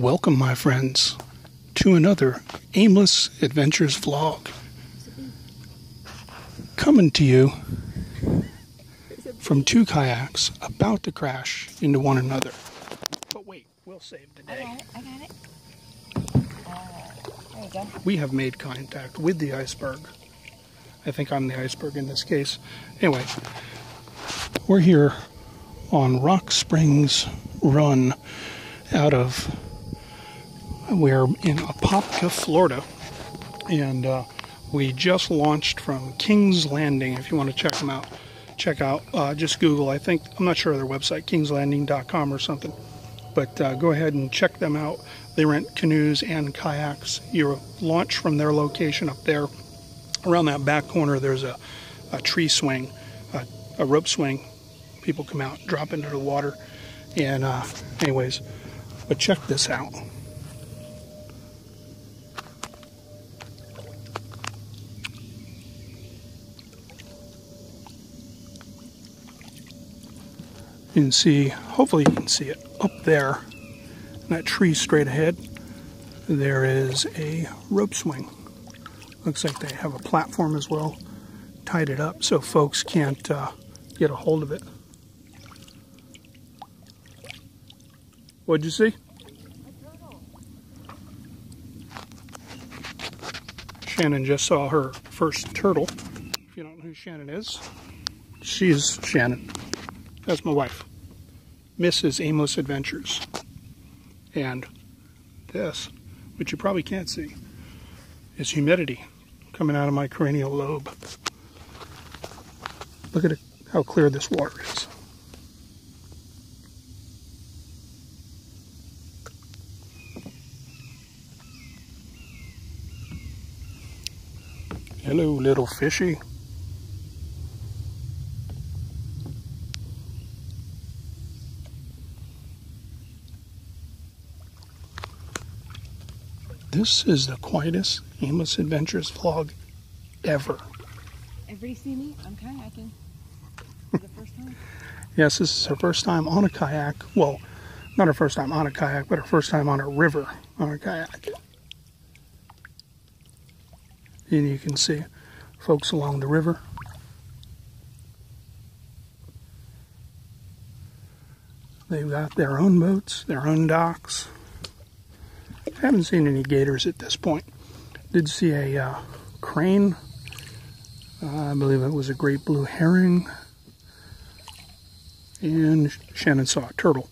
Welcome, my friends, to another Aimless Adventures vlog. Coming to you from two kayaks about to crash into one another. But wait, we'll save the day. I got it. There you go. We have made contact with the iceberg. I think I'm the iceberg in this case. Anyway, we're here on Rock Springs Run out of... We're in Apopka, Florida, and we just launched from King's Landing. If you want to check them out, just Google. I'm not sure of their website, kingslanding.com or something, but go ahead and check them out. They rent canoes and kayaks. You launch from their location up there. Around that back corner, there's a tree swing, a rope swing. People come out, drop into the water, and anyways, but check this out. You can see, hopefully you can see it, up there, in that tree straight ahead, there is a rope swing. Looks like they have a platform as well, tied it up so folks can't get a hold of it. What'd you see? A turtle. Shannon just saw her first turtle. If you don't know who Shannon is, she's Shannon. That's my wife, Mrs. Aimless Adventures. And this, which you probably can't see, is humidity coming out of my cranial lobe. Look at how clear this water is. Hello, little fishy. This is the quietest Aimless Adventures vlog ever. Everybody see me? I'm kayaking for the first time. Yes, this is her first time on a kayak. Well, not her first time on a kayak, but her first time on a river on a kayak. And you can see folks along the river. They've got their own boats, their own docks. I haven't seen any gators at this point. Did see a crane. I believe it was a great blue herring. And Shannon saw a turtle.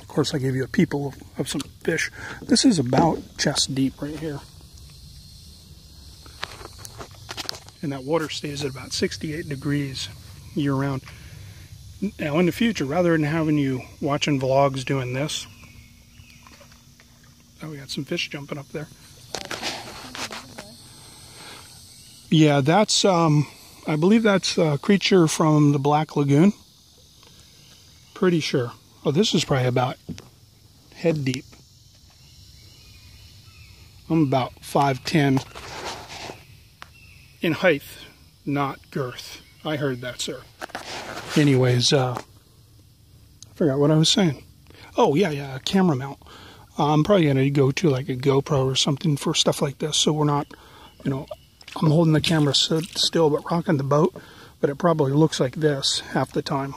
Of course, I gave you a peephole of some fish. This is about chest deep right here. And that water stays at about 68 degrees year round. Now, in the future, rather than having you watching vlogs doing this, oh, we got some fish jumping up there. Yeah, that's, I believe that's a creature from the Black Lagoon. Pretty sure. Oh, this is probably about head deep. I'm about 5'10" in height, not girth. I heard that, sir. Anyways, I forgot what I was saying. Oh, yeah, camera mount. I'm probably going to go to like a GoPro or something for stuff like this, so we're not, you know, I'm holding the camera still but rocking the boat, but it probably looks like this half the time.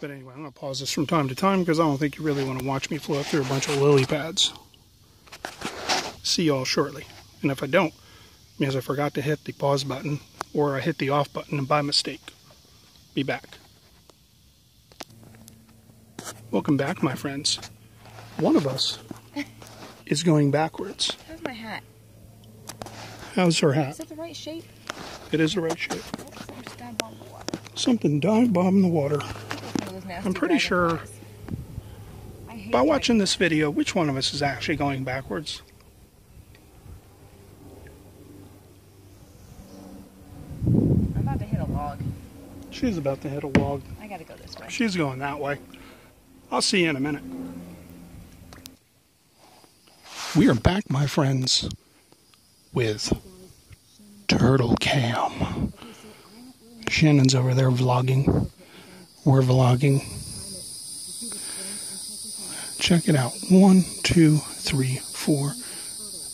But anyway, I'm going to pause this from time to time because I don't think you really want to watch me float through a bunch of lily pads. See y'all shortly. And if I don't, it means I forgot to hit the pause button or I hit the off button and by mistake. Be back. Welcome back, my friends. One of us is going backwards. How's my hat? How's her hat? Is that the right shape? It is the right shape. Something dive bombed in the water. I'm pretty sure by watching this video, which one of us is actually going backwards? I'm about to hit a log. She's about to hit a log. I gotta go this way. She's going that way. I'll see you in a minute. We are back, my friends, with Turtle Cam. Shannon's over there vlogging. We're vlogging. Check it out. 1, 2, 3, 4.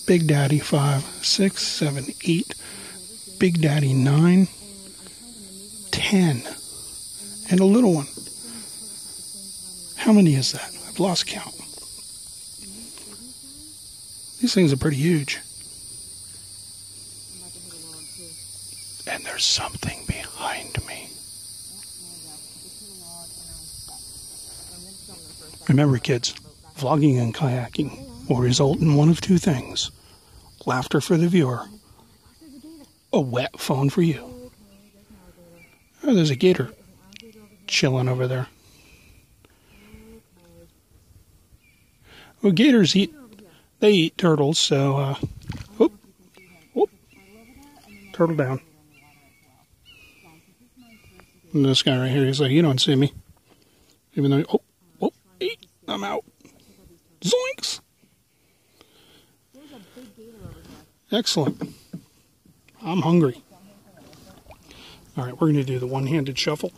Big Daddy 5, 6, 7, 8. Big Daddy 9, 10. And a little one. How many is that? I've lost count. These things are pretty huge. And there's something behind me. Remember, kids, vlogging and kayaking will result in one of two things. Laughter for the viewer. A wet phone for you. Oh, there's a gator chilling over there. Well, gators eat turtles, so, whoop, whoop, turtle down. And this guy right here, he's like, you don't see me. Even though, oh, whoop, eat, I'm out. Zoinks! Excellent. I'm hungry. All right, we're going to do the one-handed shuffle.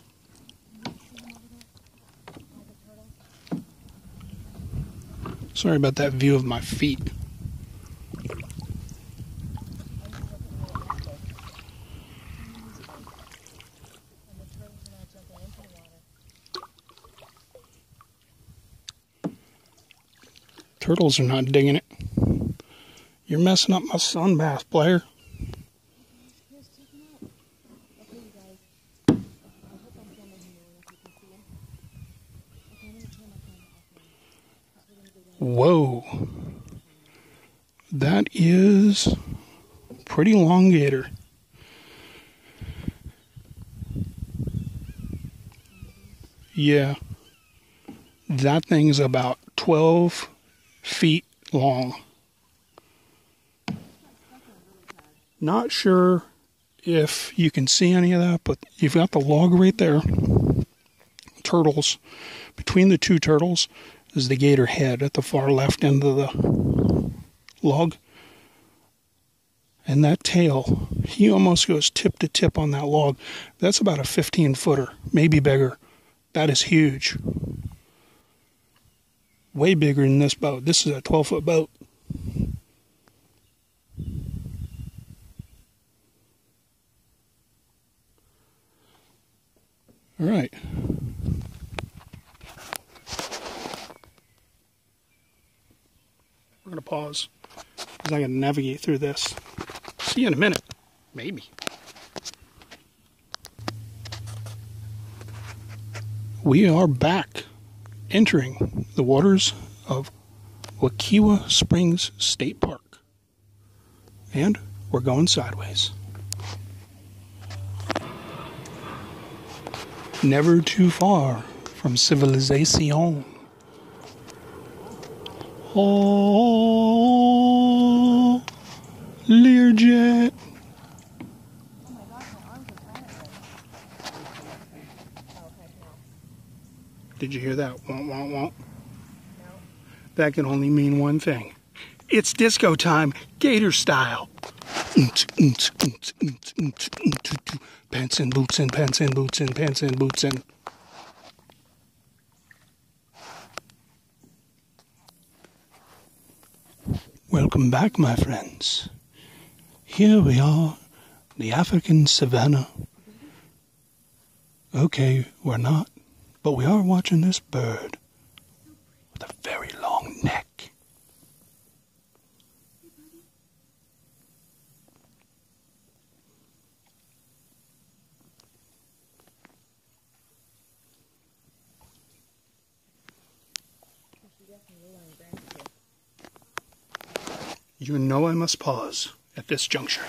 Sorry about that view of my feet. Turtles are not digging it. You're messing up my sunbath, player. Whoa, that is pretty long gator. Yeah, that thing's about 12 feet long. Not sure if you can see any of that, but you've got the log right there. Turtles, between the two turtles is the gator head at the far left end of the log. And that tail, he almost goes tip to tip on that log. That's about a 15-footer, maybe bigger. That is huge. Way bigger than this boat. This is a 12-foot boat. All right. We're going to pause because I got to navigate through this. See you in a minute. Maybe. We are back, entering the waters of Wekiva Springs State Park. And we're going sideways. Never too far from civilization. Oh, Learjet. Oh my gosh, my arms are tired. Oh, okay, no. Did you hear that? Womp, womp, womp. No. That can only mean one thing. It's disco time, gator style. Pants and boots and pants and boots and pants and boots and. Welcome back, my friends. Here we are, the African savannah. Okay, we're not, but we are watching this bird with a very long neck. You know I must pause at this juncture.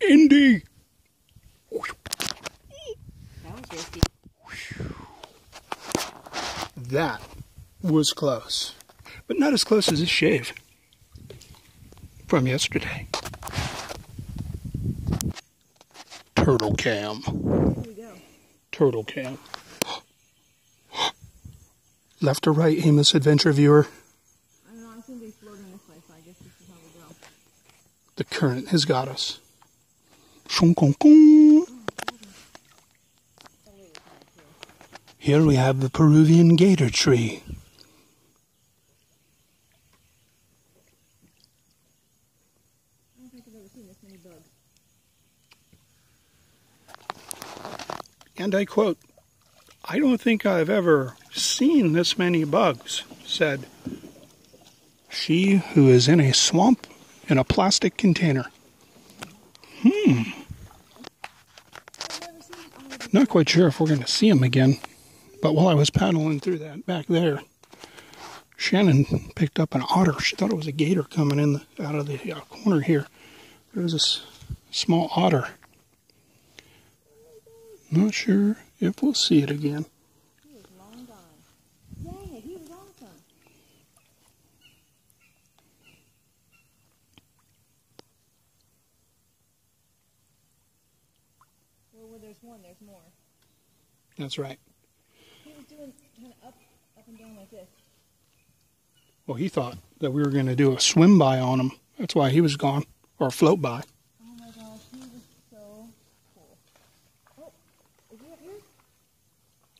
Indy! That was risky. That was close. But not as close as this shave from yesterday. Turtle cam. Here we go. Turtle cam. Left or right, Aimless Adventure viewer? The current has got us. Shung, kung, kung. Here we have the Peruvian gator tree. I don't think I've ever seen this many bugs. And I quote, "I don't think I've ever seen this many bugs," said she who is in a swamp in a plastic container. Not quite sure if we're going to see them again, but while I was paddling through that back there, Shannon picked up an otter. She thought it was a gator coming in out of the corner here. There was a small otter. Not sure if we'll see it again. He was long gone. Dang it, he was awesome. Well, there's one, there's more. That's right. He was doing kind of up and down like this. Well, he thought that we were going to do a swim by on him. That's why he was gone, or a float by. Oh my gosh, he was so cool. Oh, is he up here?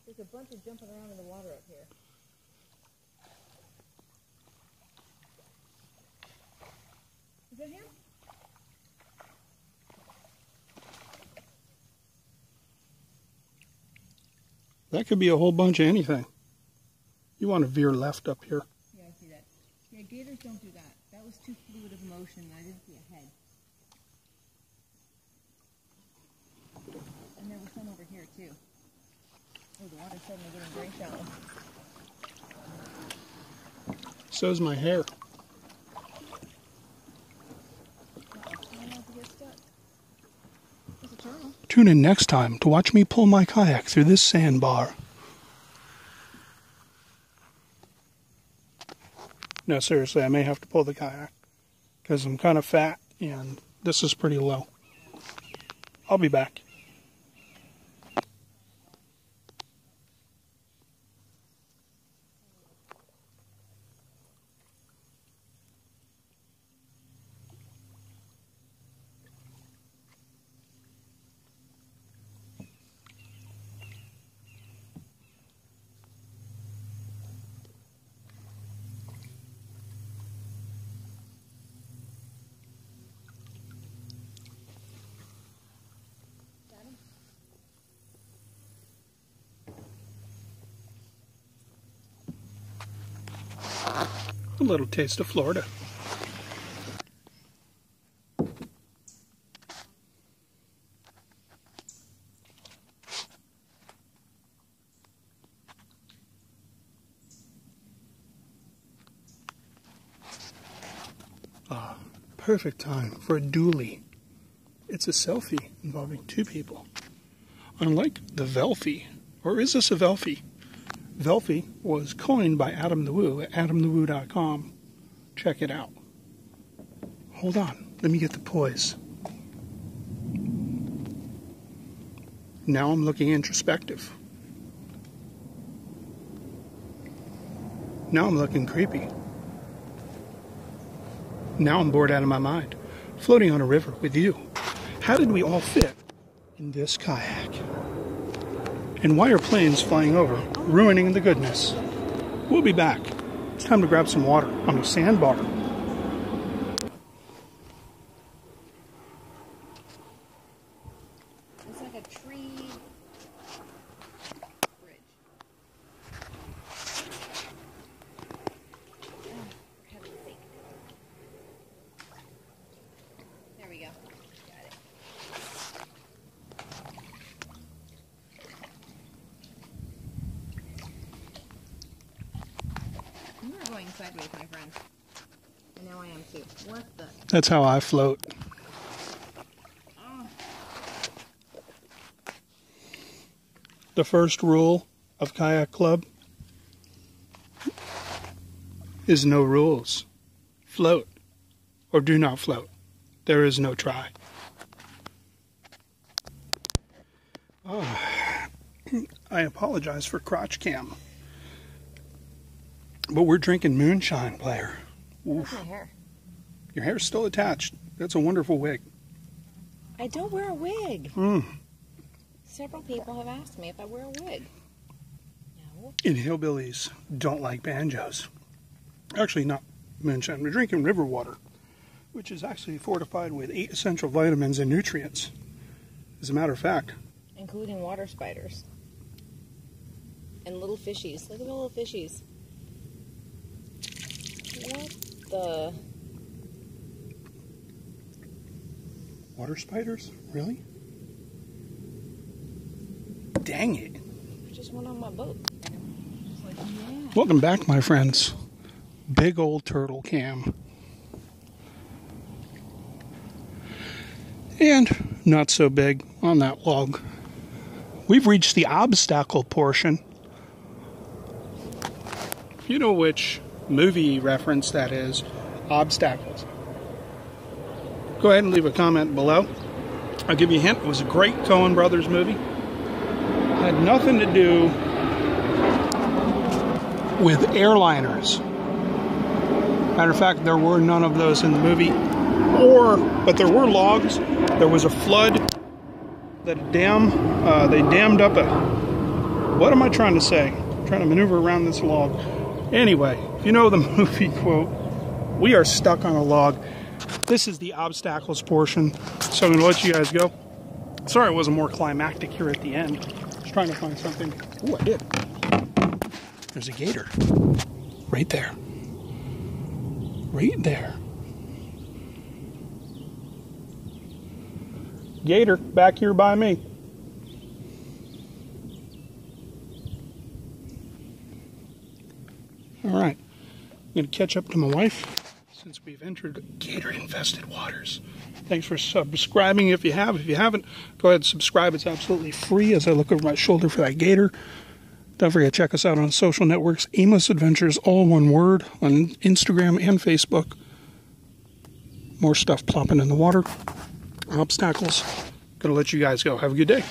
There's a bunch of jumping around in the water up here. Is that him? That could be a whole bunch of anything. You want to veer left up here. Yeah, I see that. Yeah, gators don't do that. That was too fluid of motion. I didn't see a head. And there was some over here, too. Oh, the water's suddenly getting very shallow. So's my hair. Tune in next time to watch me pull my kayak through this sandbar. No, seriously, I may have to pull the kayak because I'm kind of fat and this is pretty low. I'll be back. A little taste of Florida. Ah, perfect time for a dually. It's a selfie involving two people. Unlike the Velfie, or is this a Velfie? Velfie was coined by Adam the Woo at adamthewoo.com. Check it out. Hold on, let me get the poise. Now I'm looking introspective. Now I'm looking creepy. Now I'm bored out of my mind, floating on a river with you. How did we all fit in this kayak? And why are planes flying over, ruining the goodness? We'll be back. It's time to grab some water on the sandbar. It's like a tree bridge. Oh, for heaven's sake. There we go. Got it. Sideways, my friend. And now I am too. What the? That's how I float. Oh. The first rule of Kayak Club is no rules. Float or do not float. There is no try. Oh. I apologize for crotch cam. But we're drinking moonshine, player. Oof. That's my hair. Your hair's still attached. That's a wonderful wig. I don't wear a wig. Several people have asked me if I wear a wig. and hillbillies don't like banjos. Actually, not moonshine. We're drinking river water, which is actually fortified with 8 essential vitamins and nutrients, as a matter of fact. Including water spiders. And little fishies. Look at the little fishies. What the? Water spiders? Really? Dang it. I just went on my boat. Just like, yeah. Welcome back, my friends. Big old turtle cam. And not so big on that log. We've reached the obstacle portion. You know which movie reference that is. Obstacles. Go ahead and leave a comment below. I'll give you a hint. It was a great Coen Brothers movie. It had nothing to do with airliners. Matter of fact, there were none of those in the movie. But there were logs. There was a flood. They dammed up a... What am I trying to say? I'm trying to maneuver around this log. Anyway, if you know the movie quote, we are stuck on a log. This is the obstacles portion, so I'm going to let you guys go. Sorry it wasn't more climactic here at the end. I was trying to find something. Oh, I did. There's a gator. Right there. Right there. Gator, back here by me. All right. I'm going to catch up to my wife. Since we've entered gator-infested waters. Thanks for subscribing if you have. If you haven't, go ahead and subscribe. It's absolutely free as I look over my shoulder for that gator. Don't forget to check us out on social networks. Aimless Adventures, all one word, on Instagram and Facebook. More stuff plopping in the water. Obstacles. Gonna let you guys go. Have a good day.